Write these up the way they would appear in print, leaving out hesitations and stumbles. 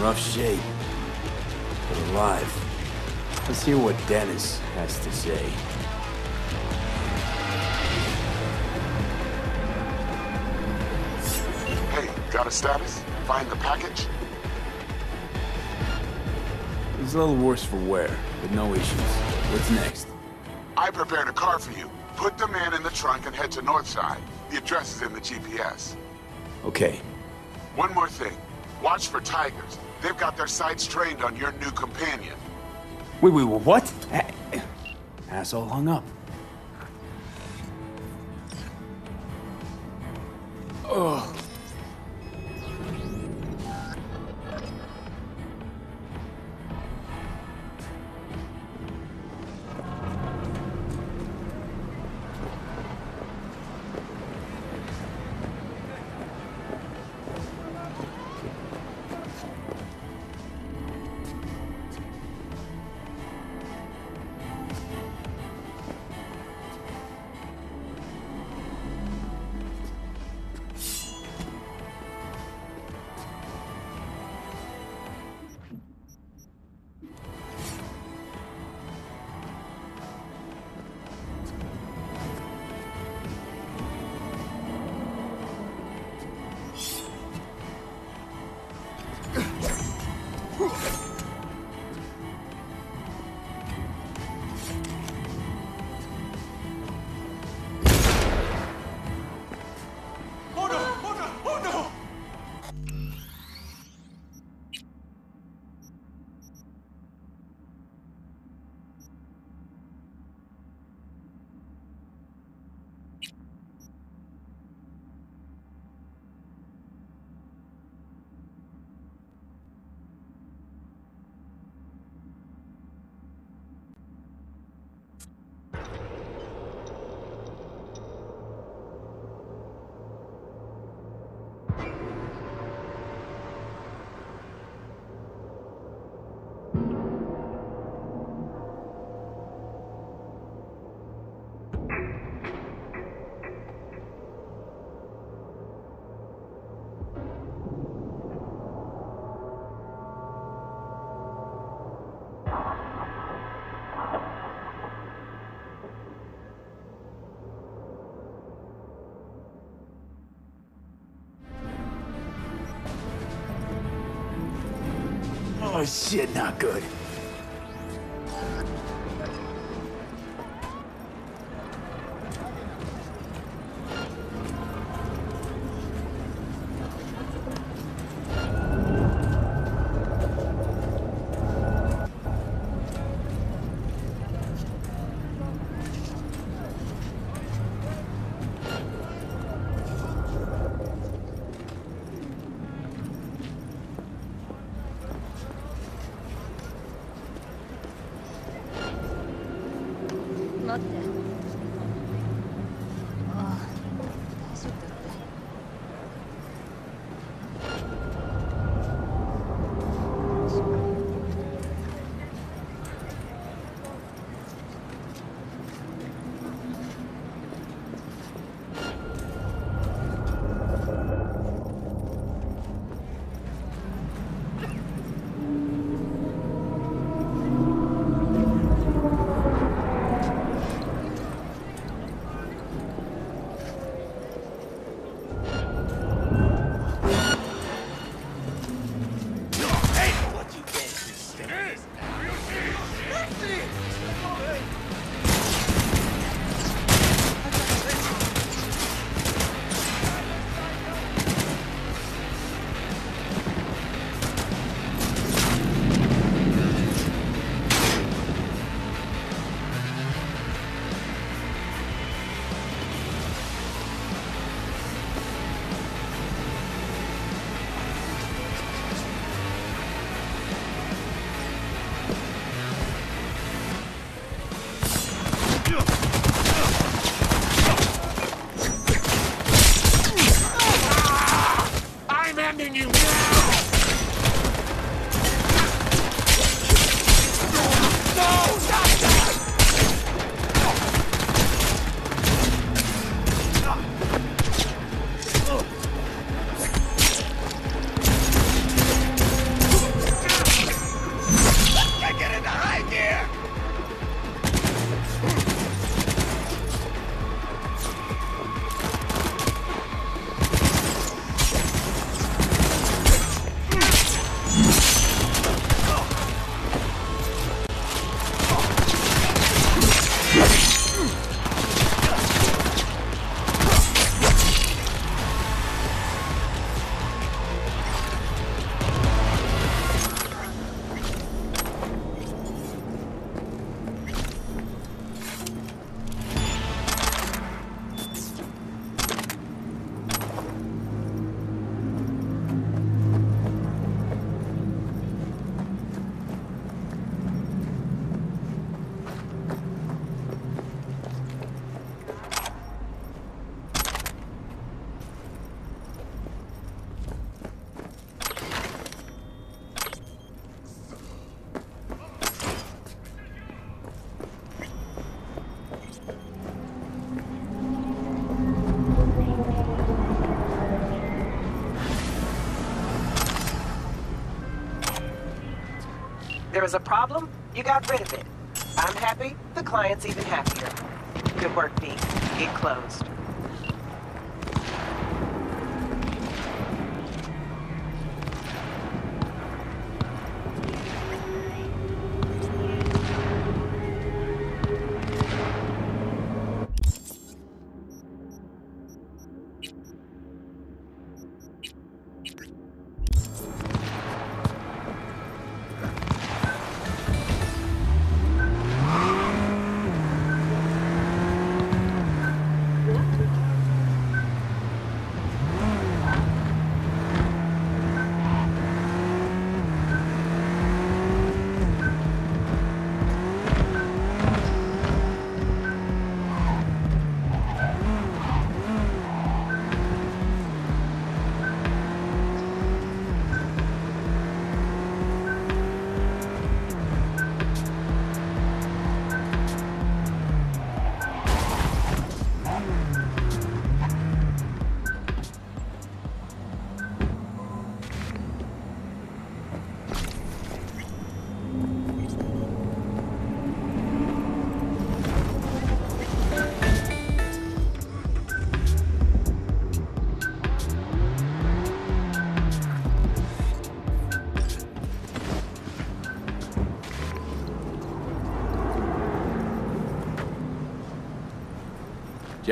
Rough shape, but alive. Let's hear what Dennis has to say. Hey, got a status? Find the package? He's a little worse for wear, but no issues. What's next? I prepared a car for you. Put the man in the trunk and head to Northside. The address is in the GPS. Okay. One more thing. Watch for tigers. They've got their sights trained on your new companion. Wait, what? Asshole hung up. Ugh. Oh shit, not good. There was a problem, you got rid of it. I'm happy, the client's even happier. Good work, Dean. Get closed.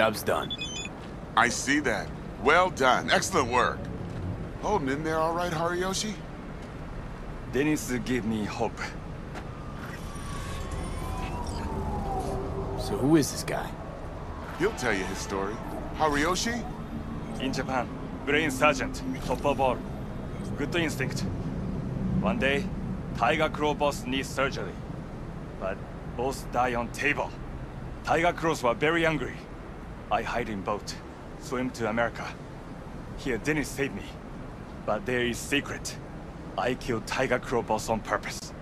Job's done. I see that. Well done. Excellent work. Holding in there all right, Haruyoshi? Dennis gave me hope. So who is this guy? He'll tell you his story. Haruyoshi? In Japan, brain sergeant, top of all. Good instinct. One day, Tiger Crow boss needs surgery. But both die on table. Tiger Crows were very angry. I hide in boat, swim to America. Here Dennis saved me. But there is secret. I killed Tiger Crow boss on purpose.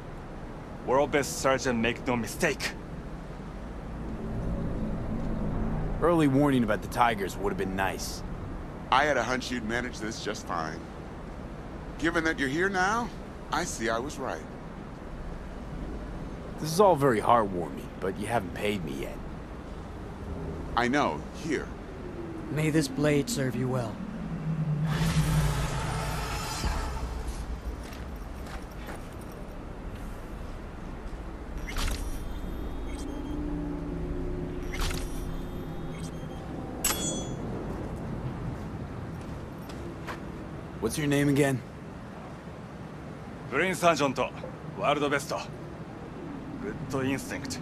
World best surgeon make no mistake. Early warning about the Tigers would have been nice. I had a hunch you'd manage this just fine. Given that you're here now, I see I was right. This is all very heartwarming, but you haven't paid me yet. I know. Here. May this blade serve you well. What's your name again? Brain Sergeant, World Best. Good instinct.